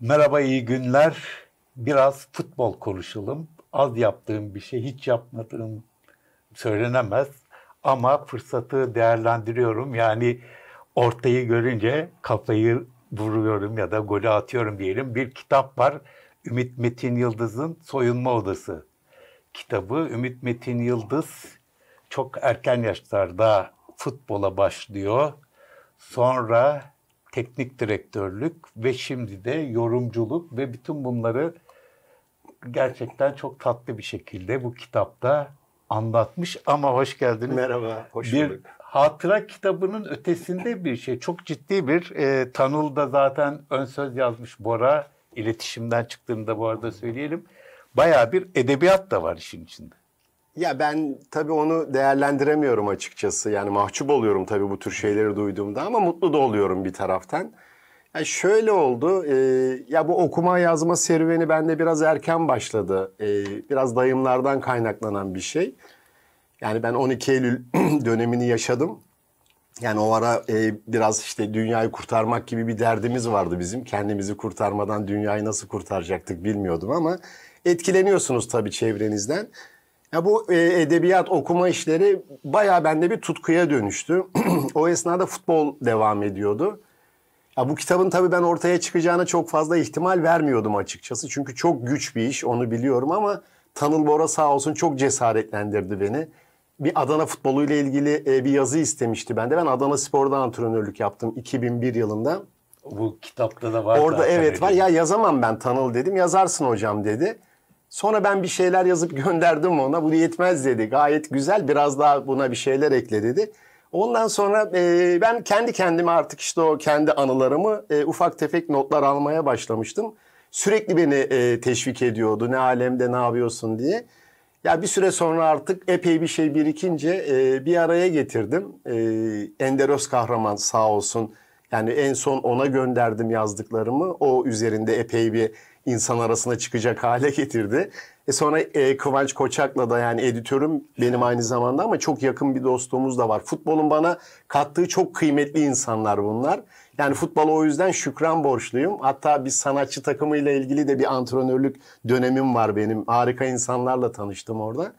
Merhaba, iyi günler. Biraz futbol konuşalım. Az yaptığım bir şey, hiç yapmadığım söylenemez. Ama fırsatı değerlendiriyorum. Yani ortayı görünce kafayı vuruyorum ya da golü atıyorum diyelim. Bir kitap var. Ümit Metin Yıldız'ın Soyunma Odası kitabı. Ümit Metin Yıldız çok erken yaşlarda futbola başlıyor. Sonra teknik direktörlük ve şimdi de yorumculuk ve bütün bunları gerçekten çok tatlı bir şekilde bu kitapta anlatmış. Ama hoş geldiniz. Merhaba, hoş bulduk. Bir hatıra kitabının ötesinde bir şey. Çok ciddi bir Tanıl da zaten ön söz yazmış Bora. İletişimden çıktığımda bu arada söyleyelim. Bayağı bir edebiyat da var işin içinde. Ya ben tabii onu değerlendiremiyorum açıkçası. Yani mahcup oluyorum tabii bu tür şeyleri duyduğumda ama mutlu da oluyorum bir taraftan. Yani şöyle oldu. Ya bu okuma yazma serüveni bende biraz erken başladı. Biraz dayımlardan kaynaklanan bir şey. Yani ben 12 Eylül dönemini yaşadım. Yani o ara biraz işte dünyayı kurtarmak gibi bir derdimiz vardı bizim. Kendimizi kurtarmadan dünyayı nasıl kurtaracaktık bilmiyordum ama etkileniyorsunuz tabii çevrenizden. Ya bu edebiyat okuma işleri bayağı bende bir tutkuya dönüştü. O esnada futbol devam ediyordu. Ya bu kitabın tabii ben ortaya çıkacağına çok fazla ihtimal vermiyordum açıkçası. Çünkü çok güç bir iş, onu biliyorum ama Tanıl Bora sağ olsun çok cesaretlendirdi beni. Bir Adana futboluyla ilgili bir yazı istemişti bende. Ben Adana Spor'da antrenörlük yaptım 2001 yılında. Bu kitapta da var. Orada evet var. Ya yazamam ben Tanıl dedim. Yazarsın hocam dedi. Sonra ben bir şeyler yazıp gönderdim ona. Bu yetmez dedi. Gayet güzel. Biraz daha buna bir şeyler ekle dedi. Ondan sonra ben kendi kendime artık işte o kendi anılarımı ufak tefek notlar almaya başlamıştım. Sürekli beni teşvik ediyordu. Ne alemde ne yapıyorsun diye. Ya bir süre sonra artık epey bir şey birikince bir araya getirdim. Ender Öz Kahraman sağ olsun. Yani en son ona gönderdim yazdıklarımı. O üzerinde epey bir insan arasına çıkacak hale getirdi. Sonra Kıvanç Koçak'la da yani editörüm benim aynı zamanda ama çok yakın bir dostluğumuz da var. Futbolun bana kattığı çok kıymetli insanlar bunlar. Yani futbola o yüzden şükran borçluyum. Hatta bir sanatçı takımıyla ilgili de bir antrenörlük dönemim var benim. Harika insanlarla tanıştım orada.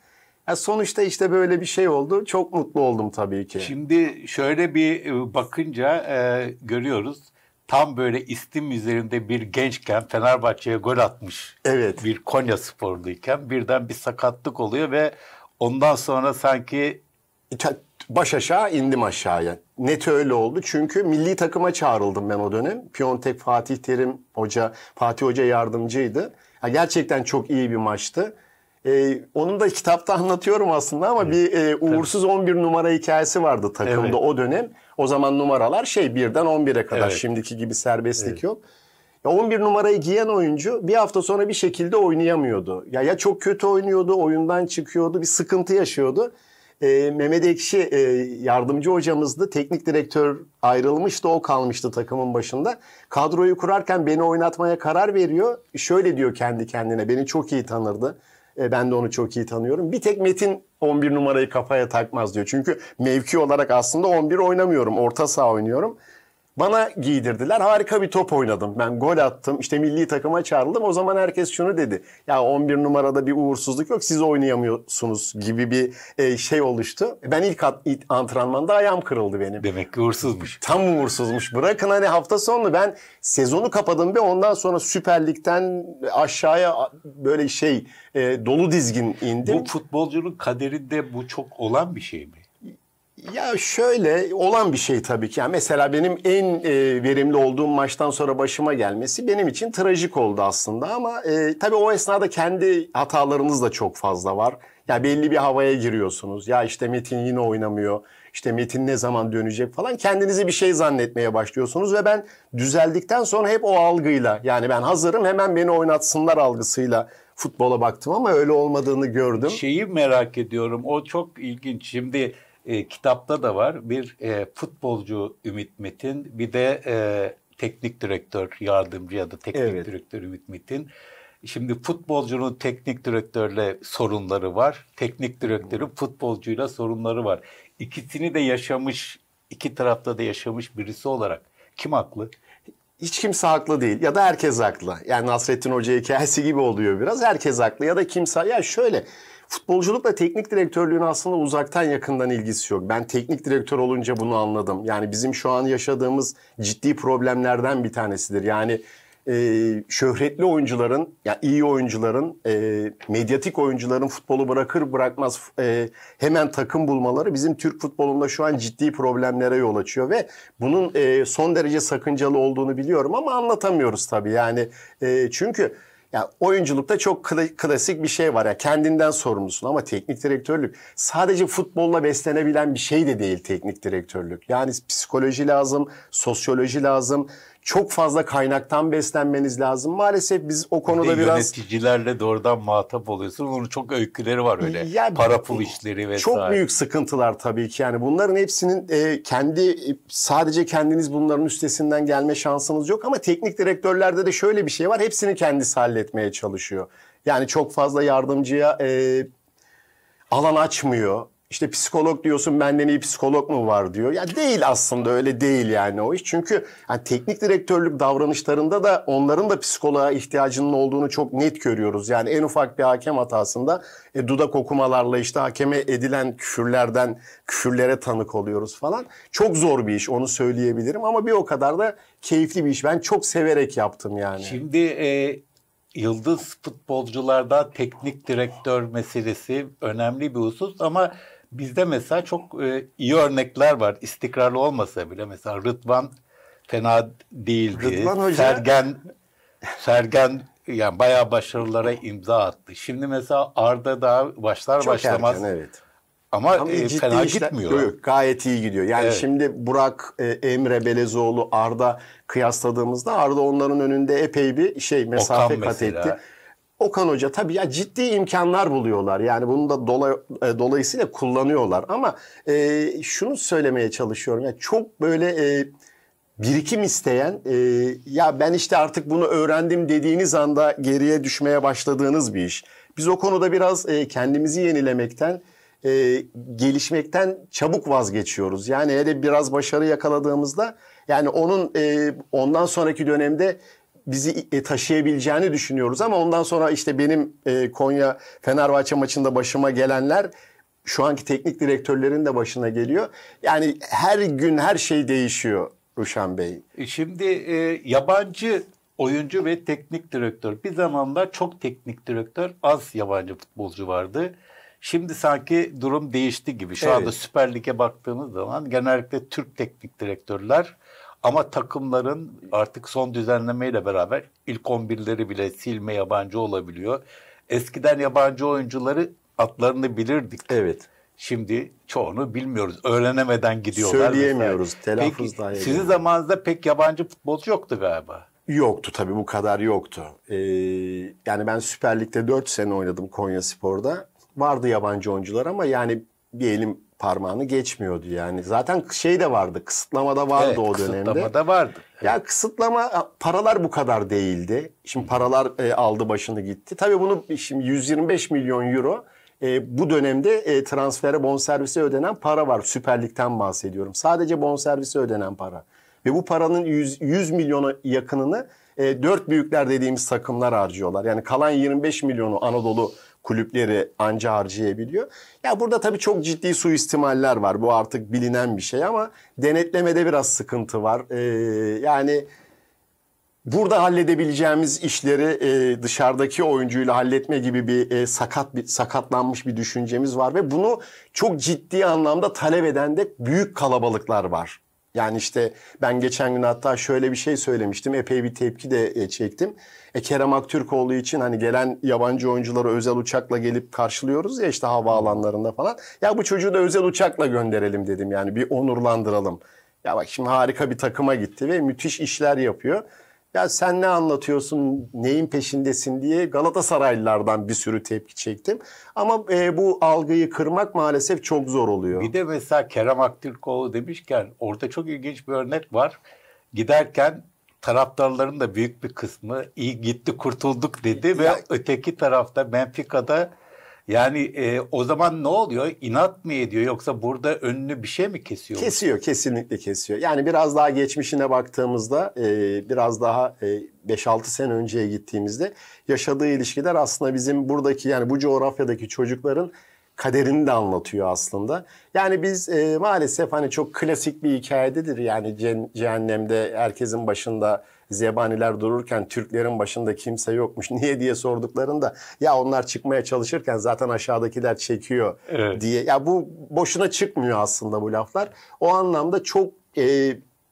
Yani sonuçta işte böyle bir şey oldu. Çok mutlu oldum tabii ki. Şimdi şöyle bir bakınca görüyoruz. Tam böyle istim üzerinde bir gençken Fenerbahçe'ye gol atmış. Evet. Bir Konya sporluyken birden bir sakatlık oluyor ve ondan sonra sanki... Baş aşağı indim aşağıya. Net öyle oldu çünkü milli takıma çağrıldım ben o dönem. Piontek Fatih Terim Hoca, Fatih Hoca yardımcıydı. Ya gerçekten çok iyi bir maçtı. Onun da kitapta anlatıyorum aslında ama evet, bir uğursuz tabii. 11 numara hikayesi vardı takımda evet. O dönem. O zaman numaralar birden 11'e kadar evet. Şimdiki gibi serbestlik evet. Yok. Ya 11 numarayı giyen oyuncu bir hafta sonra bir şekilde oynayamıyordu. Ya çok kötü oynuyordu, oyundan çıkıyordu, bir sıkıntı yaşıyordu. Mehmet Ekşi yardımcı hocamızdı. Teknik direktör ayrılmıştı. O kalmıştı takımın başında. Kadroyu kurarken beni oynatmaya karar veriyor. Şöyle diyor kendi kendine. Beni çok iyi tanırdı. Ben de onu çok iyi tanıyorum. Bir tek Metin 11 numarayı kafaya takmaz diyor. Çünkü mevki olarak aslında 11 oynamıyorum. Orta saha oynuyorum. Bana giydirdiler. Harika bir top oynadım. Ben gol attım. İşte milli takıma çağrıldım. O zaman herkes şunu dedi. Ya 11 numarada bir uğursuzluk yok. Siz oynayamıyorsunuz gibi bir şey oluştu. Ben ilk antrenmanda ayağım kırıldı benim. Demek ki uğursuzmuş. Tam uğursuzmuş. Bırakın hani hafta sonu ben sezonu kapadım ve ondan sonra Süper Lig'den aşağıya böyle dolu dizgin indim. Bu futbolcunun kaderinde bu çok olan bir şey mi? Ya şöyle olan bir şey tabii ki. Yani mesela benim en verimli olduğum maçtan sonra başıma gelmesi benim için trajik oldu aslında. Ama tabii o esnada kendi hatalarınız da çok fazla var. Ya belli bir havaya giriyorsunuz. Ya işte Metin yine oynamıyor. İşte Metin ne zaman dönecek falan. Kendinizi bir şey zannetmeye başlıyorsunuz. Ve ben düzeldikten sonra hep o algıyla yani ben hazırım hemen beni oynatsınlar algısıyla futbola baktım. Ama öyle olmadığını gördüm. Şeyi merak ediyorum. O çok ilginç. Şimdi... kitapta da var. Bir futbolcu Ümit Metin, bir de teknik direktör yardımcı ya da teknik evet. Direktör Ümit Metin. Şimdi futbolcunun teknik direktörle sorunları var. Teknik direktörün futbolcuyla sorunları var. İkisini de yaşamış, iki tarafta da yaşamış birisi olarak kim haklı? hiç kimse haklı değil ya da herkes haklı. Yani Nasrettin Hoca hikayesi gibi oluyor biraz. Herkes haklı ya da kimse... Ya şöyle, futbolculukla teknik direktörlüğün aslında uzaktan yakından ilgisi yok. Ben teknik direktör olunca bunu anladım. Yani bizim şu an yaşadığımız ciddi problemlerden bir tanesidir. Yani şöhretli oyuncuların, yani iyi oyuncuların, medyatik oyuncuların futbolu bırakır bırakmaz hemen takım bulmaları bizim Türk futbolunda şu an ciddi problemlere yol açıyor ve bunun son derece sakıncalı olduğunu biliyorum ama anlatamıyoruz tabii. Yani çünkü ya oyunculukta çok klasik bir şey var ya, kendinden sorumlusun, ama teknik direktörlük sadece futbolla beslenebilen bir şey de değil teknik direktörlük. Yani psikoloji lazım, sosyoloji lazım. Çok fazla kaynaktan beslenmeniz lazım. Maalesef biz o konuda biraz... Yöneticilerle doğrudan muhatap oluyorsunuz. Onun çok öyküleri var öyle. Yani, para pul işleri vesaire. Çok büyük sıkıntılar tabii ki. Yani bunların hepsinin sadece kendiniz bunların üstesinden gelme şansınız yok. Ama teknik direktörlerde de şöyle bir şey var. Hepsini kendisi halletmeye çalışıyor. Yani çok fazla yardımcıya alan açmıyor. İşte psikolog diyorsun, benden iyi psikolog mu var diyor. Ya değil aslında, öyle değil yani o iş. Çünkü yani teknik direktörlük davranışlarında da onların da psikoloğa ihtiyacının olduğunu çok net görüyoruz. Yani en ufak bir hakem hatasında dudak okumalarla işte hakeme edilen küfürlere tanık oluyoruz falan. Çok zor bir iş, onu söyleyebilirim, ama bir o kadar da keyifli bir iş. Ben çok severek yaptım yani. Şimdi yıldız futbolcularda teknik direktör meselesi önemli bir husus ama... Bizde mesela çok iyi örnekler var. İstikrarlı olmasa bile mesela Rıdvan fena değildi. Rıdvan Sergen yani bayağı başarılara imza attı. Şimdi mesela Arda daha başlar çok başlamaz. Erken, evet. Ama fena gitmiyor. Yok, gayet iyi gidiyor. Yani evet. Şimdi Burak, Emre Belezoğlu, Arda kıyasladığımızda Arda onların önünde epey bir mesafe kat etti. Okan Hoca tabii ya, ciddi imkanlar buluyorlar. Yani bunu da dolayısıyla kullanıyorlar. Ama şunu söylemeye çalışıyorum. Yani çok böyle birikim isteyen, ya ben işte artık bunu öğrendim dediğiniz anda geriye düşmeye başladığınız bir iş. Biz o konuda biraz kendimizi yenilemekten, gelişmekten çabuk vazgeçiyoruz. Yani hele biraz başarı yakaladığımızda yani onun ondan sonraki dönemde bizi taşıyabileceğini düşünüyoruz ama ondan sonra işte benim Konya Fenerbahçe maçında başıma gelenler şu anki teknik direktörlerin de başına geliyor. Yani her gün her şey değişiyor Ruşen Bey. Şimdi yabancı oyuncu ve teknik direktör, bir zamanlar çok teknik direktör, az yabancı futbolcu vardı. Şimdi sanki durum değişti gibi. Şu anda Süper Lig'e baktığımız zaman genellikle Türk teknik direktörler. Ama takımların artık son düzenlemeyle beraber ilk 11'leri bile silme yabancı olabiliyor. Eskiden yabancı oyuncuları adlarını bilirdik. Evet. Şimdi çoğunu bilmiyoruz. Öğrenemeden gidiyorlar. Söyleyemiyoruz. Telaffuz dahi. Sizin zamanınızda pek yabancı futbolcu yoktu galiba. Yoktu tabii, bu kadar yoktu. Yani ben Süper Lig'de 4 sene oynadım Konyaspor'da. Vardı yabancı oyuncular ama yani bir elim parmağını geçmiyordu yani. Zaten şey de vardı, kısıtlama da vardı o dönemde. Kısıtlama da vardı. Ya kısıtlama, paralar bu kadar değildi. Şimdi paralar aldı başını gitti. Tabii bunu şimdi 125 milyon euro bu dönemde transfere, bonservise ödenen para var. Süper Lig'den bahsediyorum. Sadece bonservise ödenen para. Ve bu paranın 100 milyona yakınını 4 büyükler dediğimiz takımlar harcıyorlar. Yani kalan 25 milyonu Anadolu kulüpleri anca harcayabiliyor. Ya burada tabii çok ciddi suistimaller var. Bu artık bilinen bir şey ama denetlemede biraz sıkıntı var. Yani burada halledebileceğimiz işleri dışarıdaki oyuncuyla halletme gibi bir sakatlanmış bir düşüncemiz var ve bunu çok ciddi anlamda talep eden de büyük kalabalıklar var. Yani işte ben geçen gün hatta şöyle bir şey söylemiştim. Epey bir tepki de çektim. Kerem Aktürkoğlu için hani gelen yabancı oyuncuları özel uçakla gelip karşılıyoruz ya işte havaalanlarında falan. Ya bu çocuğu da özel uçakla gönderelim dedim, yani bir onurlandıralım. Ya bak şimdi harika bir takıma gitti ve müthiş işler yapıyor. Ya sen ne anlatıyorsun, neyin peşindesin diye Galatasaraylılardan bir sürü tepki çektim. Ama bu algıyı kırmak maalesef çok zor oluyor. Bir de mesela Kerem Aktürkoğlu demişken orada çok ilginç bir örnek var. Giderken taraftarların da büyük bir kısmı iyi gitti kurtulduk dedi ve öteki tarafta Benfica'da Yani o zaman ne oluyor? İnat mı ediyor yoksa burada önünü bir şey mi kesiyor? Kesiyor, kesinlikle kesiyor. Yani biraz daha geçmişine baktığımızda, biraz daha 5-6 sene önceye gittiğimizde yaşadığı ilişkiler aslında bizim buradaki, yani bu coğrafyadaki çocukların kaderini de anlatıyor aslında. Yani biz maalesef hani çok klasik bir hikayedir. Yani cehennemde herkesin başında zebaniler dururken Türklerin başında kimse yokmuş. Niye diye sorduklarında ya onlar çıkmaya çalışırken zaten aşağıdakiler çekiyor diye. Ya bu boşuna çıkmıyor aslında bu laflar. O anlamda çok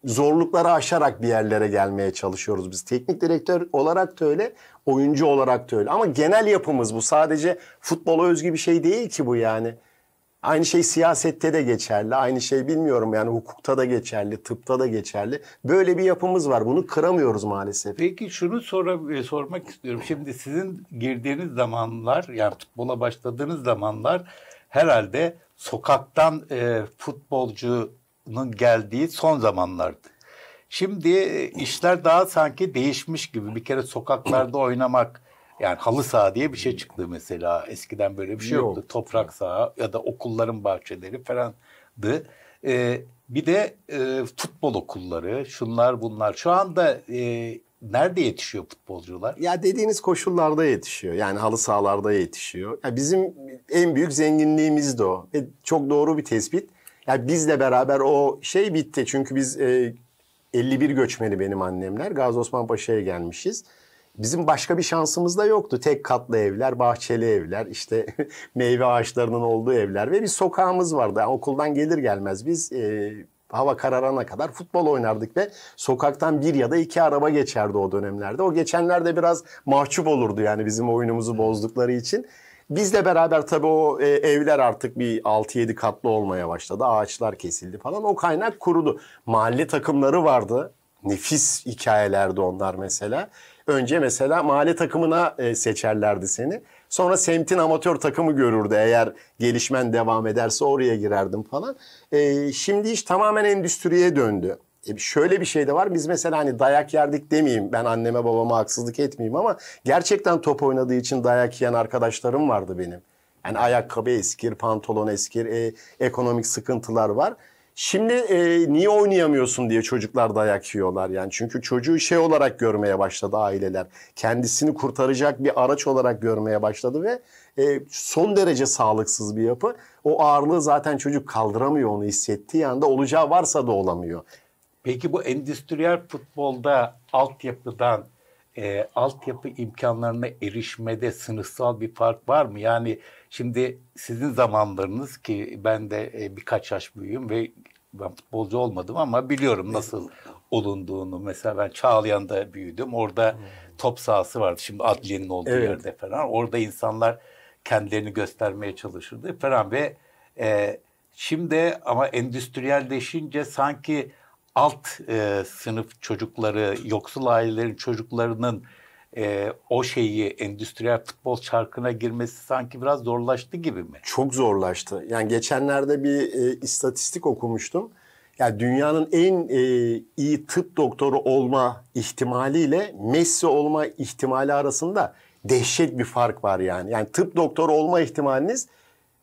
zorlukları aşarak bir yerlere gelmeye çalışıyoruz biz. Teknik direktör olarak da öyle, oyuncu olarak da öyle. Ama genel yapımız bu. Sadece futbola özgü bir şey değil ki bu yani. Aynı şey siyasette de geçerli. Aynı şey bilmiyorum yani hukukta da geçerli, tıpta da geçerli. Böyle bir yapımız var. Bunu kıramıyoruz maalesef. Peki şunu sormak istiyorum. Şimdi sizin girdiğiniz zamanlar, yani futbola başladığınız zamanlar herhalde sokaktan futbolcunun geldiği son zamanlardı. Şimdi işler daha sanki değişmiş gibi. Bir kere sokaklarda oynamak, yani halı saha diye bir şey çıktı mesela. Eskiden böyle bir şey yoktu. Toprak saha ya da okulların bahçeleri falandı. Bir de futbol okulları, şunlar bunlar. Şu anda nerede yetişiyor futbolcular? Ya dediğiniz koşullarda yetişiyor. Yani halı sahalarda yetişiyor. Ya bizim en büyük zenginliğimiz de o. Çok doğru bir tespit. Ya bizle beraber o şey bitti. Çünkü biz 51 göçmeni benim annemler. Gazi Osman Paşa'ya gelmişiz. Bizim başka bir şansımız da yoktu. Tek katlı evler, bahçeli evler, işte meyve ağaçlarının olduğu evler ve bir sokağımız vardı. Yani okuldan gelir gelmez biz hava kararana kadar futbol oynardık ve sokaktan bir ya da iki araba geçerdi o dönemlerde. O geçenlerde biraz mahcup olurdu yani bizim oyunumuzu bozdukları için. Bizle beraber tabii o evler artık bir 6-7 katlı olmaya başladı. Ağaçlar kesildi falan. O kaynak kurudu. Mahalle takımları vardı. Nefis hikayelerdi onlar mesela. Önce mesela mahalle takımına seçerlerdi seni. Sonra semtin amatör takımı görürdü. Eğer gelişmen devam ederse oraya girerdim falan. Şimdi iş tamamen endüstriye döndü. Şöyle bir şey de var. Biz mesela hani dayak yerdik demeyeyim. Ben anneme babama haksızlık etmeyeyim ama gerçekten top oynadığı için dayak yiyen arkadaşlarım vardı benim. Yani ayakkabı eskir, pantolon eskir, ekonomik sıkıntılar var. Şimdi niye oynayamıyorsun diye çocuklar dayak yiyorlar yani. Çünkü çocuğu şey olarak görmeye başladı aileler. Kendisini kurtaracak bir araç olarak görmeye başladı ve son derece sağlıksız bir yapı. O ağırlığı zaten çocuk kaldıramıyor, onu hissettiği anda olacağı varsa da olamıyor. Peki bu endüstriyel futbolda altyapıdan altyapı imkanlarına erişmede sınıfsal bir fark var mı? Yani şimdi sizin zamanlarınız ki ben de birkaç yaş büyüğüm ve ben futbolcu olmadım ama biliyorum nasıl olunduğunu. Mesela ben Çağlayan'da büyüdüm. Orada top sahası vardı. Şimdi adliyenin olduğu yerde falan. Orada insanlar kendilerini göstermeye çalışırdı falan ve şimdi ama endüstriyelleşince sanki alt sınıf çocukları, yoksul ailelerin çocuklarının o şeyi, endüstriyel futbol çarkına girmesi sanki biraz zorlaştı gibi mi? Çok zorlaştı. Yani geçenlerde bir istatistik okumuştum. Yani dünyanın en iyi tıp doktoru olma ihtimaliyle Messi olma ihtimali arasında dehşet bir fark var yani. Yani tıp doktoru olma ihtimaliniz,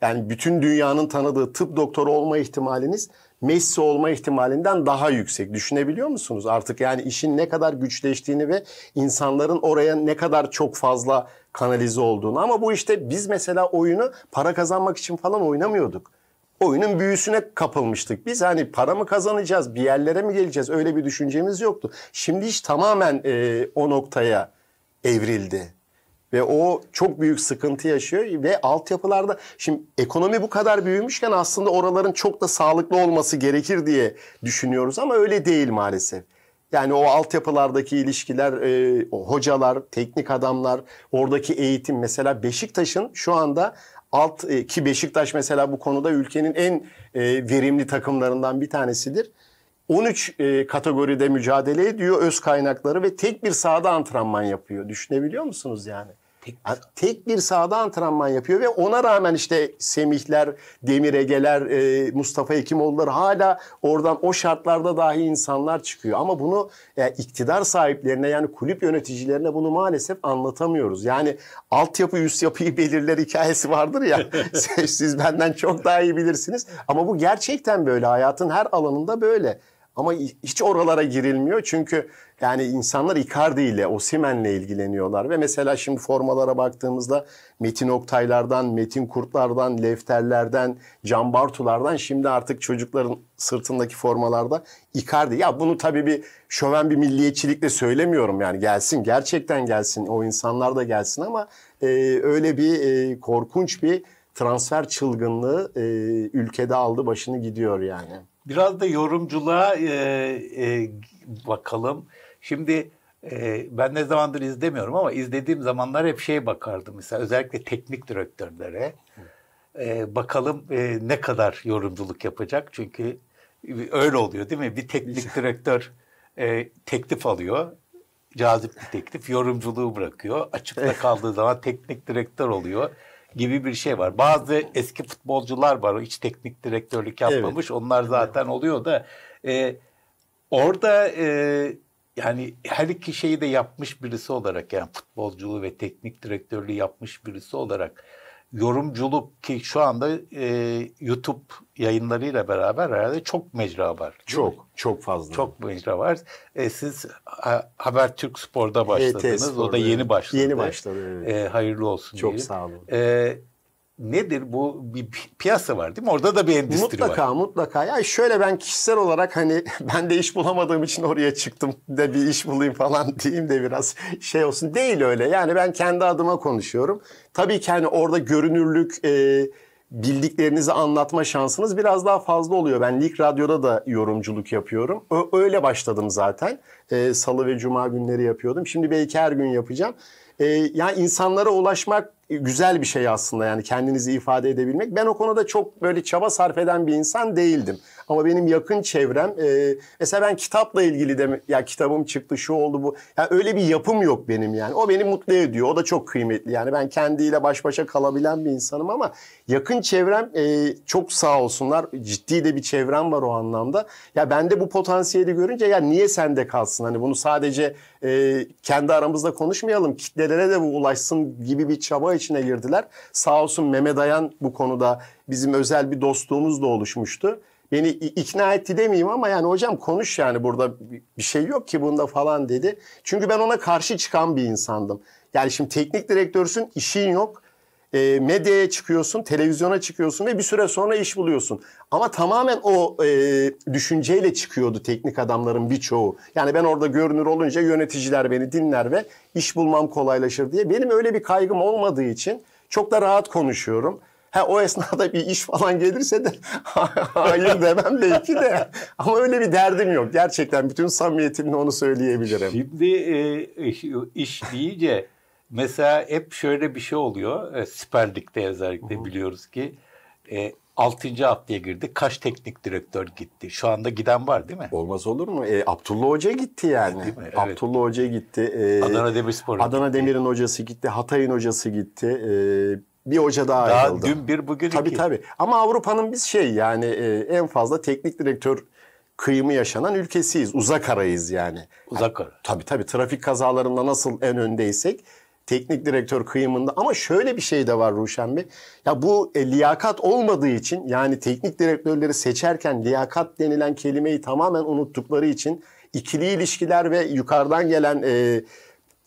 yani bütün dünyanın tanıdığı tıp doktoru olma ihtimaliniz Messi olma ihtimalinden daha yüksek. Düşünebiliyor musunuz? Artık yani işin ne kadar güçleştiğini ve insanların oraya ne kadar çok fazla kanalize olduğunu. Ama bu işte biz mesela oyunu para kazanmak için falan oynamıyorduk. Oyunun büyüsüne kapılmıştık. Biz hani para mı kazanacağız, bir yerlere mi geleceğiz, öyle bir düşüncemiz yoktu. Şimdi iş tamamen o noktaya evrildi. Ve o çok büyük sıkıntı yaşıyor ve altyapılarda şimdi ekonomi bu kadar büyümüşken aslında oraların çok da sağlıklı olması gerekir diye düşünüyoruz ama öyle değil maalesef. Yani o altyapılardaki ilişkiler, o hocalar, teknik adamlar, oradaki eğitim mesela Beşiktaş'ın şu anda ki Beşiktaş mesela bu konuda ülkenin en verimli takımlarından bir tanesidir. 13 kategoride mücadele ediyor öz kaynakları ve tek bir sahada antrenman yapıyor. Düşünebiliyor musunuz yani? Tek bir sahada antrenman yapıyor ve ona rağmen işte Semihler, Demir Ege'ler, Mustafa Ekimoğulları hala oradan o şartlarda dahi insanlar çıkıyor. Ama bunu iktidar sahiplerine, yani kulüp yöneticilerine bunu maalesef anlatamıyoruz. Yani altyapı üst yapıyı belirler hikayesi vardır ya, siz benden çok daha iyi bilirsiniz. Ama bu gerçekten böyle, hayatın her alanında böyle. Ama hiç oralara girilmiyor çünkü yani insanlar Icardi ile, Osimhen'le ilgileniyorlar. Ve mesela şimdi formalara baktığımızda Metin Oktaylardan, Metin Kurtlardan, Lefterlerden, Can Bartulardan, şimdi artık çocukların sırtındaki formalarda Icardi. Ya bunu tabii bir şöven bir milliyetçilikle söylemiyorum, yani gelsin, gerçekten gelsin, o insanlar da gelsin, ama öyle bir korkunç bir transfer çılgınlığı ülkede aldı başını gidiyor yani. Biraz da yorumculuğa bakalım. Şimdi ben ne zamandır izlemiyorum ama izlediğim zamanlar hep şeye bakardım. Mesela özellikle teknik direktörlere. Bakalım ne kadar yorumculuk yapacak. Çünkü öyle oluyor değil mi? Bir teknik direktör teklif alıyor. Cazip bir teklif. Yorumculuğu bırakıyor. Açıkta kaldığı zaman teknik direktör oluyor gibi bir şey var. Bazı eski futbolcular var, o hiç teknik direktörlük yapmamış. Evet. Onlar zaten oluyor da orada yani her iki şeyi de yapmış birisi olarak, yani futbolculuğu ve teknik direktörlüğü yapmış birisi olarak yorumculuk, ki şu anda YouTube yayınlarıyla beraber herhalde çok mecra var. Çok fazla. Çok mecra var. Siz Habertürk Spor'da başladınız. O da yeni başladı. Yeni başladı. Evet. Hayırlı olsun diye. Çok sağ olun. Nedir bu? Bir piyasa var değil mi? Orada da bir endüstri mutlaka, var. Mutlaka. Ya şöyle, ben kişisel olarak hani ben de iş bulamadığım için oraya çıktım de bir iş bulayım falan diyeyim de biraz şey olsun. Değil öyle. Yani ben kendi adıma konuşuyorum. Tabii ki hani orada görünürlük, bildiklerinizi anlatma şansınız biraz daha fazla oluyor. Ben Benlik Radyo'da da yorumculuk yapıyorum. Öyle başladım zaten. Salı ve Cuma günleri yapıyordum. Şimdi belki her gün yapacağım. Yani insanlara ulaşmak güzel bir şey aslında, yani kendinizi ifade edebilmek. Ben o konuda çok böyle çaba sarf eden bir insan değildim. Ama benim yakın çevrem, mesela ben kitapla ilgili de, ya kitabım çıktı, şu oldu, bu. Ya öyle bir yapım yok benim yani. O beni mutlu ediyor. O da çok kıymetli. Yani ben kendiyle baş başa kalabilen bir insanım, ama yakın çevrem çok sağ olsunlar. Ciddi de bir çevrem var o anlamda. Ya ben de bu potansiyeli görünce, ya niye sende kalsın? Hani bunu sadece kendi aramızda konuşmayalım. Kitlelere de bu ulaşsın gibi bir çaba içine girdiler. Sağ olsun Mehmet Dayan bu konuda, bizim özel bir dostluğumuz da oluşmuştu. Beni ikna etti demeyeyim ama yani hocam konuş, yani burada bir şey yok ki bunda falan dedi. Çünkü ben ona karşı çıkan bir insandım. Yani şimdi teknik direktörsün, işin yok. Medyaya çıkıyorsun, televizyona çıkıyorsun ve bir süre sonra iş buluyorsun. Ama tamamen o düşünceyle çıkıyordu teknik adamların birçoğu. Yani ben orada görünür olunca yöneticiler beni dinler ve iş bulmam kolaylaşır diye. Benim öyle bir kaygım olmadığı için çok da rahat konuşuyorum. O esnada bir iş falan gelirse de hayır demem belki de. Ama öyle bir derdim yok. Gerçekten bütün samimiyetimle onu söyleyebilirim. Şimdi iş deyince... Mesela hep şöyle bir şey oluyor. Süper Lig'de özellikle biliyoruz ki 6. haftaya girdi. Kaç teknik direktör gitti? Şu anda giden var değil mi? Olmaz olur mu? Abdullah Hoca gitti yani. Evet. Abdullah Hoca gitti. Adana Demirspor'un, Adana Demir'in hocası gitti. Hatay'ın hocası gitti. Bir hoca daha ayrıldı. Dün bir, bugün iki. Tabii. Ama Avrupa'nın biz yani en fazla teknik direktör kıyımı yaşanan ülkesiyiz. Uzak arayız yani. Uzak ara. Tabii. Trafik kazalarında nasıl en öndeysek, teknik direktör kıyımında. Ama şöyle bir şey de var Ruşen Bey. Ya bu liyakat olmadığı için, yani teknik direktörleri seçerken liyakat denilen kelimeyi tamamen unuttukları için, ikili ilişkiler ve yukarıdan gelen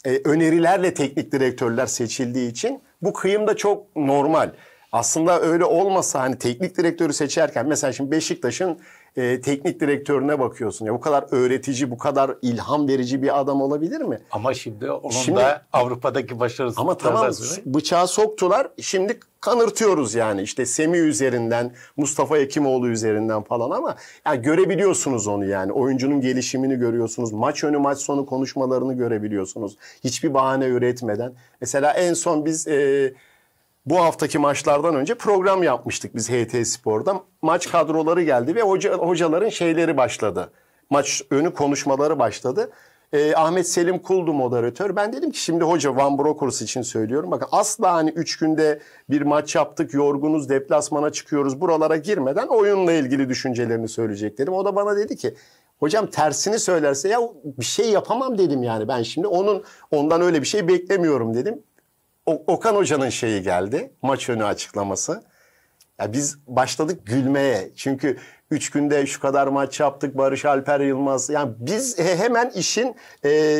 önerilerle teknik direktörler seçildiği için bu kıyım da çok normal. Aslında öyle olmasa, hani teknik direktörü seçerken mesela şimdi Beşiktaş'ın teknik direktörüne bakıyorsun. Ya bu kadar öğretici, bu kadar ilham verici bir adam olabilir mi? Ama şimdi da Avrupa'daki başarısı. Ama tamam, bıçağı soktular. Şimdi kanırtıyoruz yani. İşte Semih üzerinden, Mustafa Ekimoğlu üzerinden falan, ama yani görebiliyorsunuz onu yani. Oyuncunun gelişimini görüyorsunuz. Maç önü, maç sonu konuşmalarını görebiliyorsunuz. Hiçbir bahane üretmeden. Mesela en son biz bu haftaki maçlardan önce program yapmıştık biz HT Spor'da. Maç kadroları geldi ve hocaların şeyleri başladı. Maç önü konuşmaları başladı. Ahmet Selim Kuldu moderatör. Ben dedim ki şimdi hoca, Van Brokers için söylüyorum. Bakın asla hani 3 günde bir maç yaptık, yorgunuz, deplasmana çıkıyoruz, buralara girmeden oyunla ilgili düşüncelerini söyleyecek dedim. O da bana dedi ki hocam tersini söylerse ya bir şey yapamam dedim yani. Ben şimdi ondan öyle bir şey beklemiyorum dedim. Okan Hoca'nın şeyi geldi, maç önü açıklaması. Ya biz başladık gülmeye. Çünkü 3 günde şu kadar maç yaptık, Barış Alper Yılmaz. Yani biz hemen işin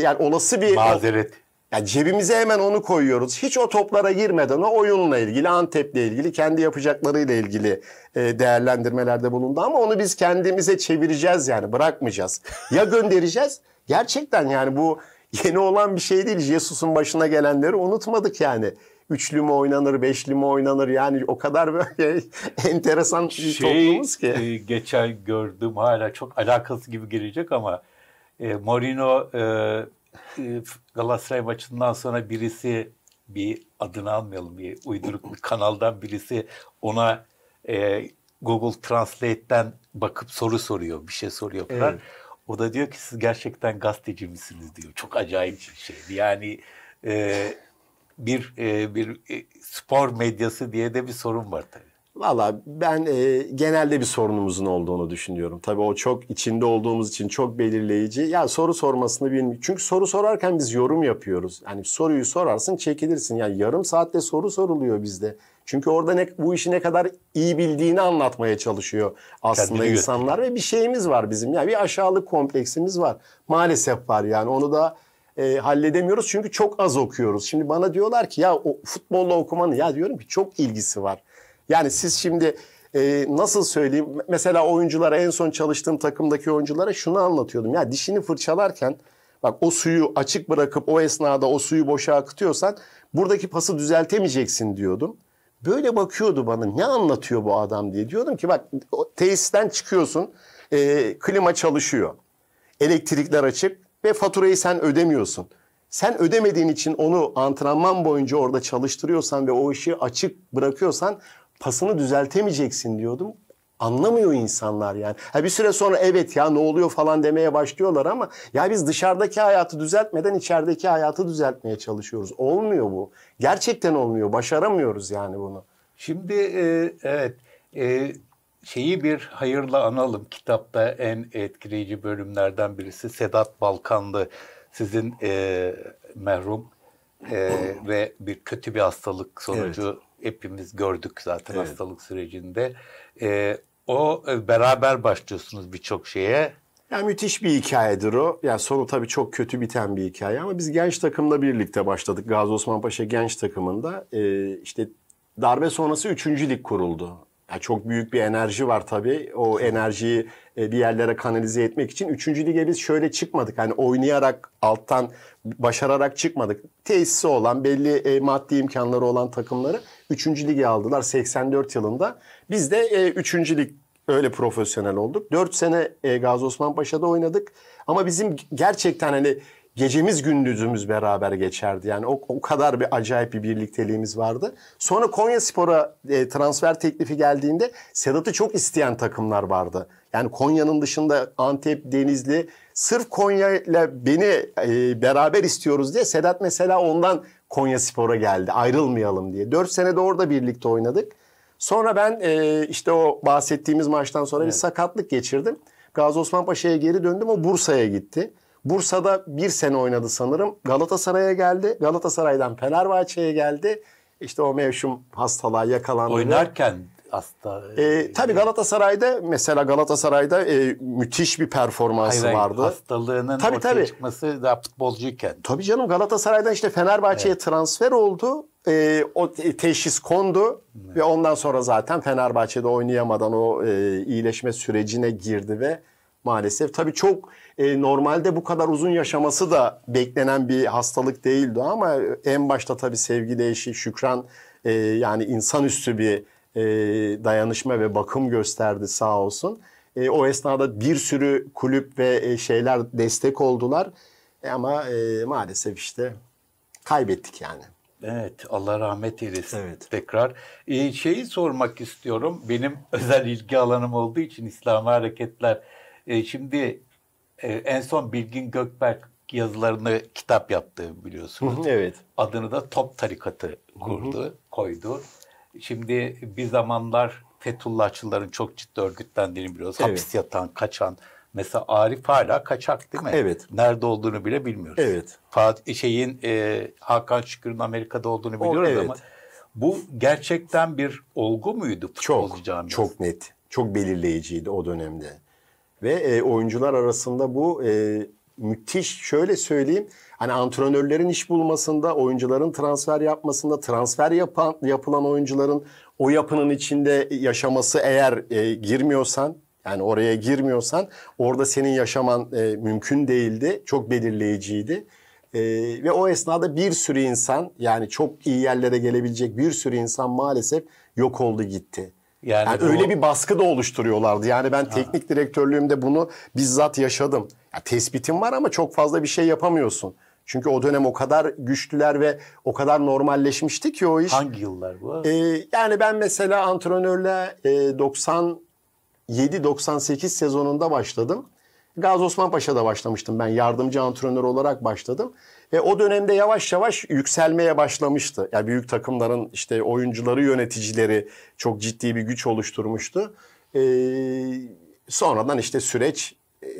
yani olası bir mazeret. Yani cebimize hemen onu koyuyoruz. Hiç o toplara girmeden o oyunla ilgili, Antep'le ilgili, kendi yapacaklarıyla ilgili değerlendirmelerde bulundu. Ama onu biz kendimize çevireceğiz yani, bırakmayacağız. Ya göndereceğiz? Gerçekten yani bu yeni olan bir şey değil. Jesus'un başına gelenleri unutmadık yani. 3'lü mü oynanır, 5'li mi oynanır? Yani o kadar böyle enteresan bir toplumuz ki. Geçen gördüm, hala çok alakası gibi gelecek ama Mourinho Galatasaray maçından sonra birisi, bir adını almayalım, bir uyduruk bir kanaldan birisi ona Google Translate'ten bakıp soru soruyor, bir şey soruyor falan. Evet. O da diyor ki siz gerçekten gazeteci misiniz diyor. Çok acayip bir şeydi. Yani bir spor medyası diye de bir sorun var tabii. Valla ben genelde bir sorunumuzun olduğunu düşünüyorum. Tabii o çok içinde olduğumuz için çok belirleyici. Ya soru sormasını bilmiyorum. Çünkü soru sorarken biz yorum yapıyoruz. Yani soruyu sorarsın, çekilirsin. Yani yarım saatte soru soruluyor bizde. Çünkü orada bu işi ne kadar iyi bildiğini anlatmaya çalışıyor aslında kendini insanlar. Götürüyor. Ve bir şeyimiz var bizim. Yani bir aşağılık kompleksimiz var. Maalesef var yani, onu da halledemiyoruz. Çünkü çok az okuyoruz. Şimdi bana diyorlar ki ya o futbolla okumanın, ya diyorum ki çok ilgisi var. Yani siz şimdi nasıl söyleyeyim, mesela oyunculara, en son çalıştığım takımdaki oyunculara şunu anlatıyordum. Ya dişini fırçalarken bak o suyu açık bırakıp o esnada o suyu boşa akıtıyorsan buradaki pası düzeltemeyeceksin diyordum. Böyle bakıyordu bana, ne anlatıyor bu adam diye. Diyordum ki bak tesisten çıkıyorsun, klima çalışıyor, elektrikler açık ve faturayı sen ödemiyorsun. Sen ödemediğin için onu antrenman boyunca orada çalıştırıyorsan ve o işi açık bırakıyorsan pasını düzeltemeyeceksin diyordum. Anlamıyor insanlar yani. Ha bir süre sonra evet ya ne oluyor falan demeye başlıyorlar ama ya biz dışarıdaki hayatı düzeltmeden içerideki hayatı düzeltmeye çalışıyoruz. Olmuyor bu. Gerçekten olmuyor. Başaramıyoruz yani bunu. Şimdi evet şeyi bir hayırla analım. Kitapta en etkileyici bölümlerden birisi Sedat Balkanlı. Sizin merhum ve bir kötü bir hastalık sonucu hepimiz gördük zaten hastalık sürecinde. O beraber başlıyorsunuz birçok şeye. Yani müthiş bir hikayedir o. Yani sonu tabii çok kötü biten bir hikaye ama biz genç takımla birlikte başladık. Gazi Osman Paşa genç takımında işte darbe sonrası 3. lig kuruldu. Yani çok büyük bir enerji var tabii. O enerjiyi bir yerlere kanalize etmek için 3. lige biz şöyle çıkmadık. Hani oynayarak, alttan başararak çıkmadık. Tesisi olan, belli maddi imkanları olan takımları 3. lige aldılar 84 yılında. Biz de 3. lig öyle profesyonel olduk. 4 sene Gazi Osman Paşa'da oynadık. Ama bizim gerçekten hani gecemiz gündüzümüz beraber geçerdi. Yani o kadar bir acayip bir birlikteliğimiz vardı. Sonra Konyaspor'a transfer teklifi geldiğinde Sedat'ı çok isteyen takımlar vardı. Yani Konya'nın dışında Antep, Denizli, sırf Konya'yla beni beraber istiyoruz diye Sedat mesela ondan Konyaspor'a geldi. Ayrılmayalım diye. 4 sene de orada birlikte oynadık. Sonra ben işte o bahsettiğimiz maçtan sonra bir sakatlık geçirdim. Gazi Osman Paşa'ya geri döndüm. O Bursa'ya gitti. Bursa'da bir sene oynadı sanırım. Galatasaray'a geldi. Galatasaray'dan Fenerbahçe'ye geldi. İşte o mevşum hastalığa yakalandı. Oynarken hasta. Tabii Galatasaray'da mesela müthiş bir performansı vardı. Hastalığının ortaya çıkması daha futbolcuyken. Tabii canım, Galatasaray'dan işte Fenerbahçe'ye transfer oldu. O teşhis kondu ve ondan sonra zaten Fenerbahçe'de oynayamadan o iyileşme sürecine girdi ve maalesef tabii çok normalde bu kadar uzun yaşaması da beklenen bir hastalık değildi ama en başta tabii sevgili eşi Şükran yani insanüstü bir dayanışma ve bakım gösterdi sağ olsun. O esnada bir sürü kulüp ve şeyler destek oldular ama maalesef işte kaybettik yani. Evet, Allah rahmet eylesin tekrar. Şeyi sormak istiyorum, benim özel ilgi alanım olduğu için İslami hareketler. Şimdi en son Bilgin Gökberk yazılarını kitap yaptı biliyorsunuz. Evet. Adını da Top Tarikatı koydu. Şimdi bir zamanlar Fethullahçıların çok ciddi örgütlendiğini biliyoruz. Evet. Hapis yatan, kaçan. Mesela Arif hala kaçak değil mi? Evet. Nerede olduğunu bile bilmiyoruz. Evet. Hakan Şükür'ün Amerika'da olduğunu biliyoruz ama bu gerçekten bir olgu muydu? Çok net. Çok belirleyiciydi o dönemde. Ve oyuncular arasında bu müthiş, şöyle söyleyeyim, hani antrenörlerin iş bulmasında, oyuncuların transfer yapmasında, transfer yapılan oyuncuların o yapının içinde yaşaması, eğer girmiyorsan, yani oraya girmiyorsan orada senin yaşaman mümkün değildi. Çok belirleyiciydi. Ve o esnada bir sürü insan, yani çok iyi yerlere gelebilecek bir sürü insan maalesef yok oldu gitti. Yani öyle bir baskı da oluşturuyorlardı. Yani ben teknik direktörlüğümde bunu bizzat yaşadım. Ya, tespitim var ama çok fazla bir şey yapamıyorsun. Çünkü o dönem o kadar güçlüler ve o kadar normalleşmişti ki o iş. Hangi yıllar bu? Yani ben mesela antrenörle 97-98 sezonunda başladım. Gaziosmanpaşa'da başlamıştım ben. Yardımcı antrenör olarak başladım. Ve o dönemde yavaş yavaş yükselmeye başlamıştı. Yani büyük takımların işte oyuncuları, yöneticileri çok ciddi bir güç oluşturmuştu. Sonradan işte süreç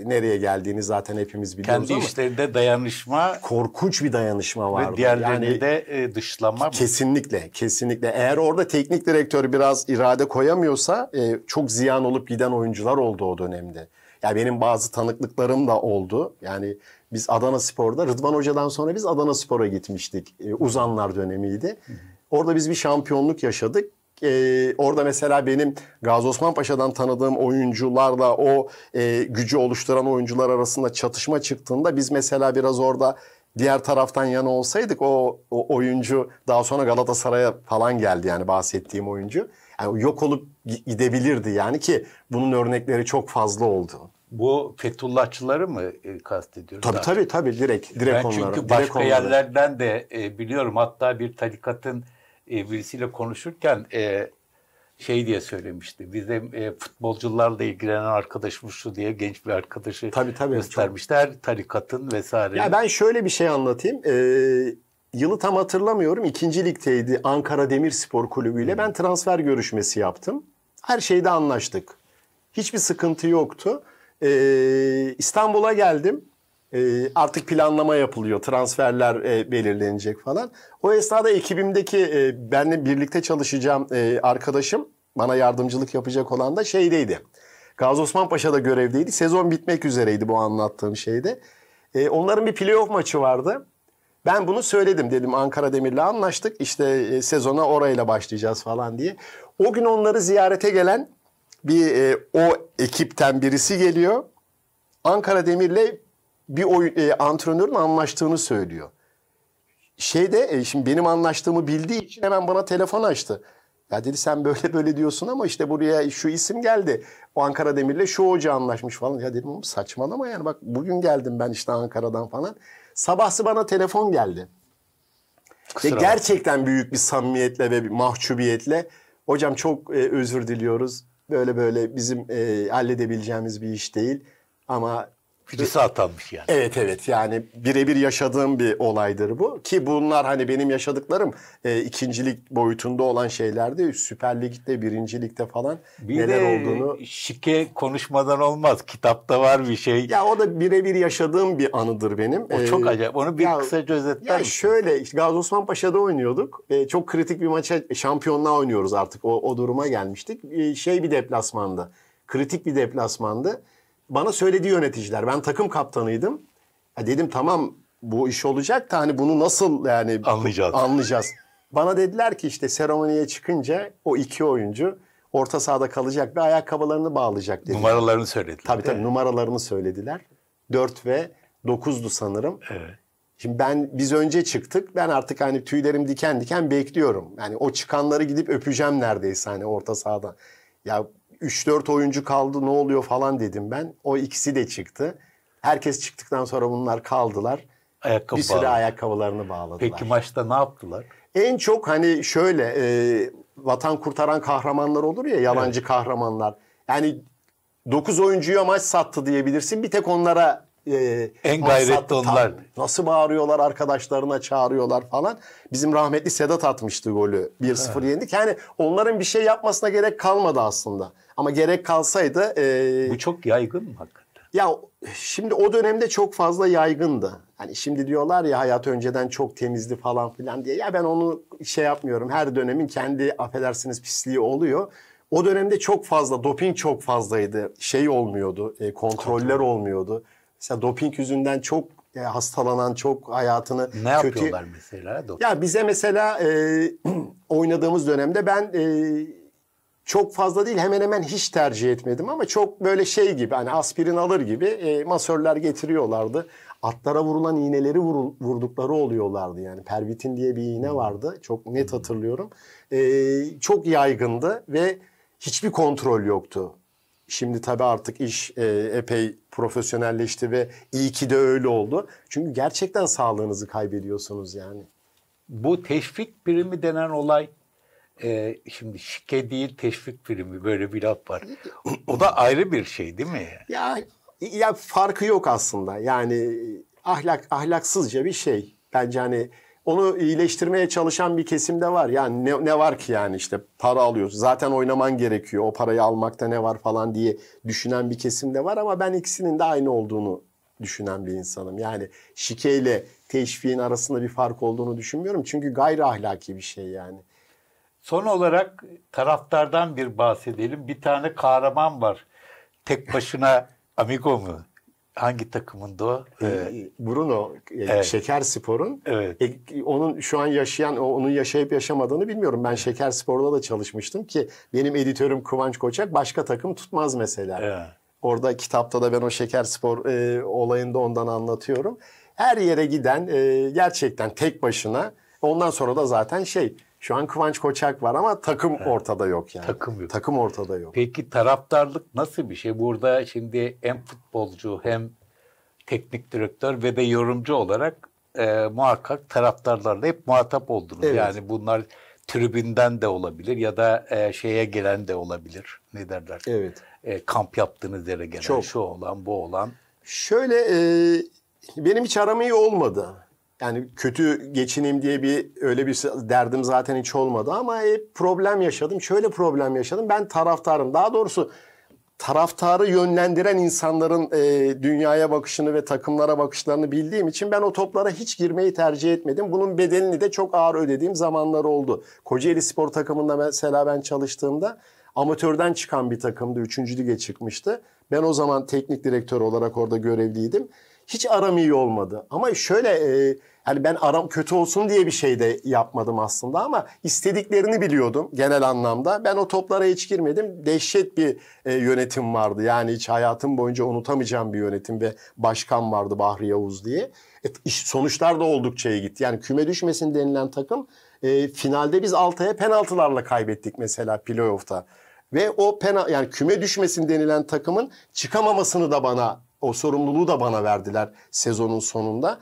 nereye geldiğini zaten hepimiz biliyoruz ama. Kendi işlerinde dayanışma. Korkunç bir dayanışma vardı. Ve diğerlerini de dışlama mı? Kesinlikle, kesinlikle. Eğer orada teknik direktör biraz irade koyamıyorsa çok ziyan olup giden oyuncular oldu o dönemde. Ya benim bazı tanıklıklarım da oldu. Yani biz Adanaspor'da, Rıdvan Hoca'dan sonra biz Adanaspor'a gitmiştik. Uzanlar dönemiydi. Orada biz bir şampiyonluk yaşadık. Orada mesela benim Gaziosmanpaşa'dan tanıdığım oyuncularla o gücü oluşturan oyuncular arasında çatışma çıktığında biz mesela biraz orada diğer taraftan yana olsaydık o oyuncu daha sonra Galatasaray'a falan geldi, yani bahsettiğim oyuncu. Yani yok olup gidebilirdi yani, ki bunun örnekleri çok fazla oldu. Bu Fethullahçıları mı kastediyoruz? Tabii direkt onlara. Çünkü başka yerlerden de biliyorum, hatta bir tarikatın birisiyle konuşurken şey diye söylemişti. Bizim futbolcularla ilgilenen arkadaşımız şu diye genç bir arkadaşı göstermişti. Her tarikatın vesaire. Ya ben şöyle bir şey anlatayım. Yılı tam hatırlamıyorum. 2. Lig'teydi, Ankara Demirspor Kulübü ile ben transfer görüşmesi yaptım. Her şeyde anlaştık. Hiçbir sıkıntı yoktu. İstanbul'a geldim. Artık planlama yapılıyor. Transferler belirlenecek falan. O esnada ekibimdeki benimle birlikte çalışacağım arkadaşım, bana yardımcılık yapacak olan da şeydeydi. Gaziosmanpaşa'da görevdeydi. Sezon bitmek üzereydi bu anlattığım şeyde. Onların bir playoff maçı vardı. Ben bunu söyledim, dedim Ankara Demir'le anlaştık. İşte sezona orayla başlayacağız falan diye. O gün onları ziyarete gelen bir o ekipten birisi geliyor. Ankara Demir'le bir antrenörün anlaştığını söylüyor. Şimdi benim anlaştığımı bildiği için hemen bana telefon açtı. Ya dedi, sen böyle böyle diyorsun ama işte buraya şu isim geldi. O Ankara Demir'le şu hoca anlaşmış falan. Ya dedim, oğlum saçmalama yani, bak bugün geldim ben işte Ankara'dan falan. Sabahsı bana telefon geldi. Ve gerçekten büyük bir samimiyetle ve bir mahcubiyetle, hocam çok özür diliyoruz. Böyle böyle bizim halledebileceğimiz bir iş değil ama... Birisi atanmış yani. Evet, yani birebir yaşadığım bir olaydır bu. Ki bunlar hani benim yaşadıklarım 2. Lig boyutunda olan şeylerde, Süper Lig'de, 1. Lig'de falan bir neler olduğunu... Şike konuşmadan olmaz. Kitapta var bir şey. Ya o da birebir yaşadığım bir anıdır benim. O çok acayip. Onu bir kısaca özetler misin? Şöyle, Gaziosmanpaşa'da oynuyorduk. Çok kritik bir maça, şampiyonluğa oynuyoruz artık. O duruma gelmiştik. Bir deplasmandı. Kritik bir deplasmandı. Bana söylediği yöneticiler, ben takım kaptanıydım. Ya dedim tamam, bu iş olacak da hani bunu nasıl yani anlayacağız. Bana dediler ki işte seremoniye çıkınca o iki oyuncu orta sahada kalacak ve ayakkabılarını bağlayacak dedi. Numaralarını söylediler. Tabii numaralarını söylediler. 4 ve 9'du sanırım. Evet. Şimdi biz önce çıktık. Ben artık hani tüylerim diken diken bekliyorum. Yani o çıkanları gidip öpeceğim neredeyse hani orta sahada. Ya 3-4 oyuncu kaldı, ne oluyor falan dedim ben. O ikisi de çıktı. Herkes çıktıktan sonra bunlar kaldılar. Bir süre ayakkabılarını bağladılar. Peki maçta ne yaptılar? En çok hani şöyle vatan kurtaran kahramanlar olur ya, yalancı kahramanlar. Yani 9 oyuncuya maç sattı diyebilirsin. Bir tek onlara en gayretli onlar. Nasıl bağırıyorlar, arkadaşlarına çağırıyorlar falan. Bizim rahmetli Sedat atmıştı golü. 1-0 yendik. Yani onların bir şey yapmasına gerek kalmadı aslında. Ama gerek kalsaydı... Bu çok yaygın mı hakikaten? Ya şimdi o dönemde çok fazla yaygındı. Hani şimdi diyorlar ya hayat önceden çok temizdi falan filan diye. Ya ben onu şey yapmıyorum. Her dönemin kendi affedersiniz pisliği oluyor. O dönemde çok fazla, doping çok fazlaydı. Şey olmuyordu, kontroller olmuyordu. Mesela doping yüzünden çok hastalanan, çok hayatını kötü... Ne yapıyorlar mesela? Doping? Ya bize mesela oynadığımız dönemde ben çok fazla değil, hemen hemen hiç tercih etmedim ama çok böyle şey gibi, hani aspirin alır gibi masörler getiriyorlardı. Atlara vurulan iğneleri vurdukları oluyorlardı yani. Pervitin diye bir iğne vardı. Çok net hatırlıyorum. Çok yaygındı ve hiçbir kontrol yoktu. Şimdi tabii artık iş epey profesyonelleşti ve iyi ki de öyle oldu. Çünkü gerçekten sağlığınızı kaybediyorsunuz yani. Bu teşvik primi denen olay, şimdi şike değil teşvik primi, böyle bir laf var. O da ayrı bir şey değil mi? Ya farkı yok aslında. Yani ahlaksızca bir şey. Bence hani onu iyileştirmeye çalışan bir kesimde var. Yani ne var ki yani, işte para alıyorsun. Zaten oynaman gerekiyor. O parayı almakta ne var falan diye düşünen bir kesimde var ama ben ikisinin de aynı olduğunu düşünen bir insanım. Yani şikeyle teşviğin arasında bir fark olduğunu düşünmüyorum. Çünkü gayri ahlaki bir şey yani. Son olarak taraftardan bir bahsedelim. Bir tane kahraman var. Tek başına Amigo mu? Hangi takımında o? Bruno, evet. Şekerspor'un. Evet. Onun şu an onun yaşayıp yaşamadığını bilmiyorum. Ben Şekerspor'da da çalışmıştım ki benim editörüm Kıvanç Koçak başka takım tutmaz mesela. Evet. Orada kitapta da ben o Şekerspor olayında ondan anlatıyorum. Her yere giden gerçekten tek başına. Ondan sonra da zaten şu an Kıvanç Koçak var ama takım ortada yok yani. Takım ortada yok. Peki taraftarlık nasıl bir şey? Burada şimdi hem futbolcu hem teknik direktör ve de yorumcu olarak muhakkak taraftarlarla hep muhatap oldunuz. Evet. Yani bunlar tribünden de olabilir ya da şeye gelen de olabilir. Ne derler? Evet. Kamp yaptığınız yere gelen, şu olan, bu olan. Şöyle benim hiç aram iyi olmadı. Yani kötü geçineyim diye öyle bir derdim zaten hiç olmadı ama hep problem yaşadım. Şöyle problem yaşadım. Ben taraftarım. Daha doğrusu taraftarı yönlendiren insanların dünyaya bakışını ve takımlara bakışlarını bildiğim için ben o toplara hiç girmeyi tercih etmedim. Bunun bedelini de çok ağır ödediğim zamanlar oldu. Kocaeli Spor takımında mesela ben çalıştığımda amatörden çıkan bir takımdı. 3. lige çıkmıştı. Ben o zaman teknik direktör olarak orada görevliydim. Hiç aram iyi olmadı. Ama şöyle hani ben aram kötü olsun diye bir şey de yapmadım aslında ama istediklerini biliyordum genel anlamda. Ben o toplara hiç girmedim. Dehşet bir yönetim vardı. Yani hiç hayatım boyunca unutamayacağım bir yönetim ve başkan vardı, Bahri Yavuz diye. Sonuçlar da oldukça iyi gitti. Yani küme düşmesin denilen takım finalde biz Altay'a penaltılarla kaybettik mesela playoff'ta. Ve o yani küme düşmesin denilen takımın çıkamamasını da o sorumluluğu da bana verdiler sezonun sonunda.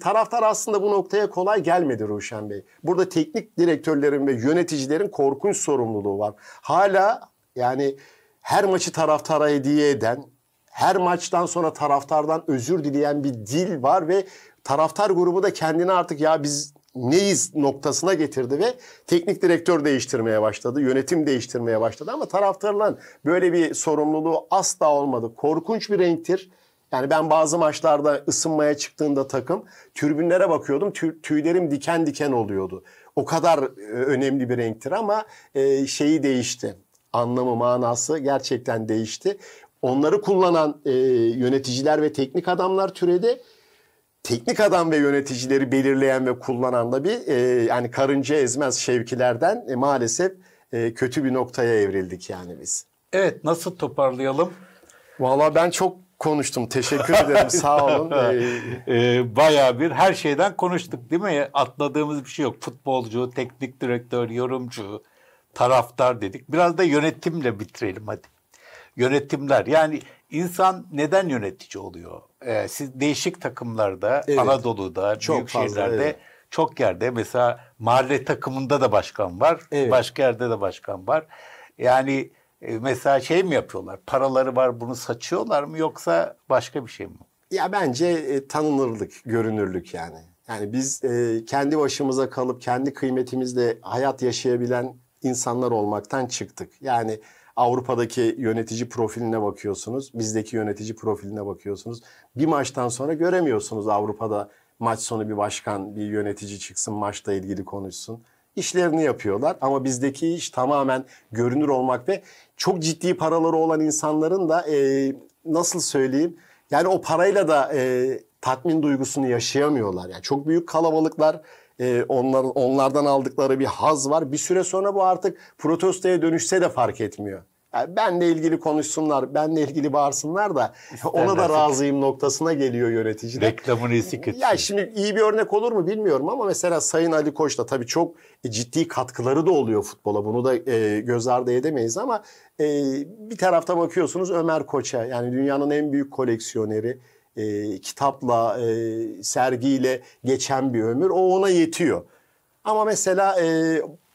Taraftar aslında bu noktaya kolay gelmedi Ruşen Bey. Burada teknik direktörlerin ve yöneticilerin korkunç sorumluluğu var. Hala yani her maçı taraftara hediye eden, her maçtan sonra taraftardan özür dileyen bir dil var ve taraftar grubu da kendini artık ya biz neyiz noktasına getirdi ve teknik direktör değiştirmeye başladı. Yönetim değiştirmeye başladı ama taraftarların böyle bir sorumluluğu asla olmadı. Korkunç bir renktir. Yani ben bazı maçlarda ısınmaya çıktığında takım tribünlere bakıyordum. Tüylerim diken diken oluyordu. O kadar önemli bir renktir ama şeyi değişti. Anlamı, manası gerçekten değişti. Onları kullanan yöneticiler ve teknik adamlar türedi. Teknik adam ve yöneticileri belirleyen ve kullanan da bir yani karınca ezmez şevkilerden maalesef kötü bir noktaya evrildik yani biz. Evet, nasıl toparlayalım? Vallahi ben çok konuştum. Teşekkür ederim. Sağ olun. Bayağı bir her şeyden konuştuk değil mi? Atladığımız bir şey yok. Futbolcu, teknik direktör, yorumcu, taraftar dedik. Biraz da yönetimle bitirelim hadi. Yönetimler yani... İnsan neden yönetici oluyor? Siz değişik takımlarda, Anadolu'da, çok büyük fazla, şehirlerde, çok yerde. Mesela mahalle takımında da başkan var, başka yerde de başkan var. Yani mesela mi yapıyorlar? Paraları var, bunu saçıyorlar mı yoksa başka bir şey mi? Ya bence tanınırlık, görünürlük yani. Yani biz kendi başımıza kalıp kendi kıymetimizle hayat yaşayabilen insanlar olmaktan çıktık. Yani Avrupa'daki yönetici profiline bakıyorsunuz, bizdeki yönetici profiline bakıyorsunuz. Bir maçtan sonra göremiyorsunuz Avrupa'da maç sonu bir başkan, bir yönetici çıksın, maçla ilgili konuşsun. İşlerini yapıyorlar ama bizdeki iş tamamen görünür olmak ve çok ciddi paraları olan insanların da nasıl söyleyeyim, yani o parayla da tatmin duygusunu yaşayamıyorlar. Yani çok büyük kalabalıklar, onlardan aldıkları bir haz var. Bir süre sonra bu artık protestoya dönüşse de fark etmiyor. Yani benle ilgili konuşsunlar, benle ilgili bağırsınlar da ona da razıyım noktasına geliyor yönetici de. Reklamını istik etsin. Ya şimdi iyi bir örnek olur mu bilmiyorum ama mesela Sayın Ali Koç da tabii çok ciddi katkıları da oluyor futbola. Bunu da göz ardı edemeyiz ama bir tarafta bakıyorsunuz Ömer Koç'a, yani dünyanın en büyük koleksiyoneri, kitapla, sergiyle geçen bir ömür, o ona yetiyor. Ama mesela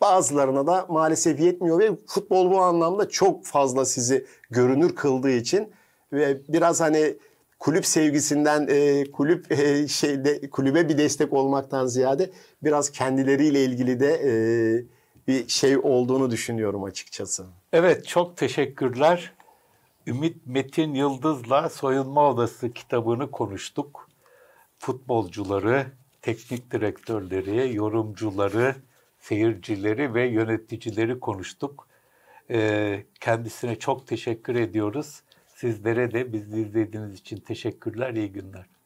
bazılarına da maalesef yetmiyor ve futbol bu anlamda çok fazla sizi görünür kıldığı için ve biraz hani kulüp sevgisinden, kulübe bir destek olmaktan ziyade biraz kendileriyle ilgili de bir şey olduğunu düşünüyorum açıkçası. Evet, çok teşekkürler. Ümit Metin Yıldız'la Soyunma Odası kitabını konuştuk. Futbolcuları, teknik direktörleri, yorumcuları, seyircileri ve yöneticileri konuştuk. Kendisine çok teşekkür ediyoruz. Sizlere de bizi izlediğiniz için teşekkürler, iyi günler.